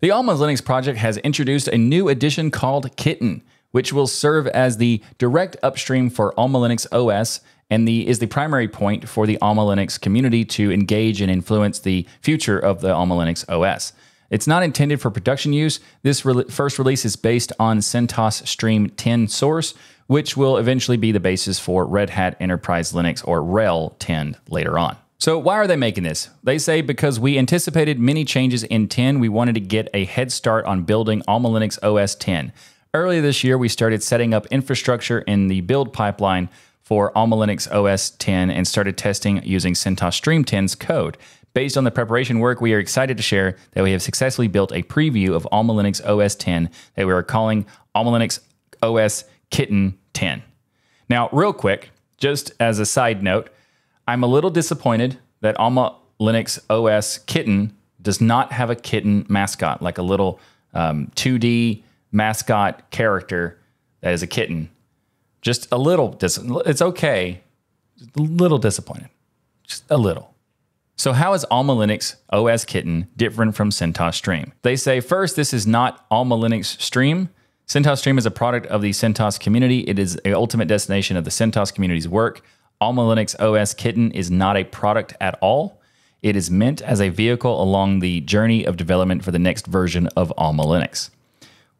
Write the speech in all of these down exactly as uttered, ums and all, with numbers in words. The AlmaLinux project has introduced a new edition called Kitten, which will serve as the direct upstream for AlmaLinux O S and the, is the primary point for the AlmaLinux community to engage and influence the future of the AlmaLinux O S. It's not intended for production use. This re first release is based on CentOS Stream ten source, which will eventually be the basis for Red Hat Enterprise Linux, or R H E L ten, later on. So why are they making this? They say, because we anticipated many changes in ten, we wanted to get a head start on building AlmaLinux O S ten. Earlier this year, we started setting up infrastructure in the build pipeline for AlmaLinux O S ten and started testing using CentOS Stream ten's code. Based on the preparation work, we are excited to share that we have successfully built a preview of AlmaLinux O S ten that we are calling AlmaLinux O S Kitten ten. Now, real quick, just as a side note, I'm a little disappointed that AlmaLinux O S Kitten does not have a kitten mascot, like a little um, two D mascot character that is a kitten. Just a little, dis it's okay, just a little disappointed, just a little. So how is AlmaLinux O S Kitten different from CentOS Stream? They say, first, this is not AlmaLinux Stream. CentOS Stream is a product of the CentOS community. It is the ultimate destination of the CentOS community's work. AlmaLinux O S Kitten is not a product at all. It is meant as a vehicle along the journey of development for the next version of AlmaLinux.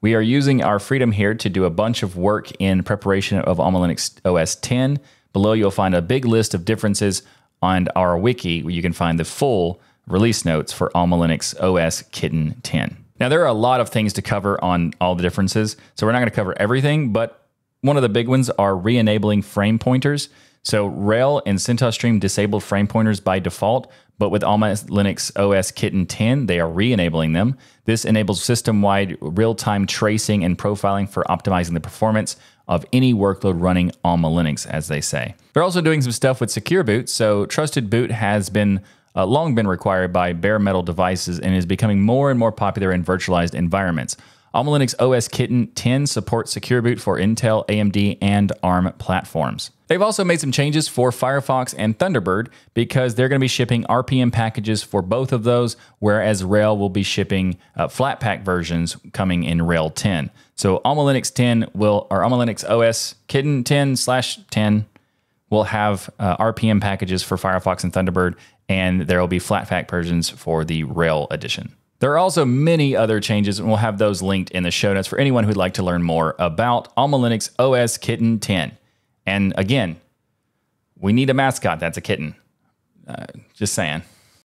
We are using our freedom here to do a bunch of work in preparation of AlmaLinux O S ten. Below, you'll find a big list of differences on our wiki, where you can find the full release notes for AlmaLinux O S Kitten ten. Now, there are a lot of things to cover on all the differences, so we're not going to cover everything, but one of the big ones are re-enabling frame pointers. So R H E L and CentOS Stream disabled frame pointers by default, but with AlmaLinux O S Kitten ten, they are re-enabling them. This enables system-wide real-time tracing and profiling for optimizing the performance of any workload running AlmaLinux, as they say. They're also doing some stuff with Secure Boot. So Trusted Boot has been uh, long been required by bare metal devices and is becoming more and more popular in virtualized environments. AlmaLinux O S Kitten ten supports Secure Boot for Intel, A M D, and ARM platforms. They've also made some changes for Firefox and Thunderbird because they're going to be shipping R P M packages for both of those, whereas R H E L will be shipping uh, Flatpak versions coming in R H E L ten. So AlmaLinux ten will, or AlmaLinux O S Kitten ten slash ten will have uh, R P M packages for Firefox and Thunderbird, and there will be Flatpak versions for the R H E L edition. There are also many other changes, and we'll have those linked in the show notes for anyone who'd like to learn more about AlmaLinux O S Kitten ten. And again, we need a mascot that's a kitten. Uh, just saying.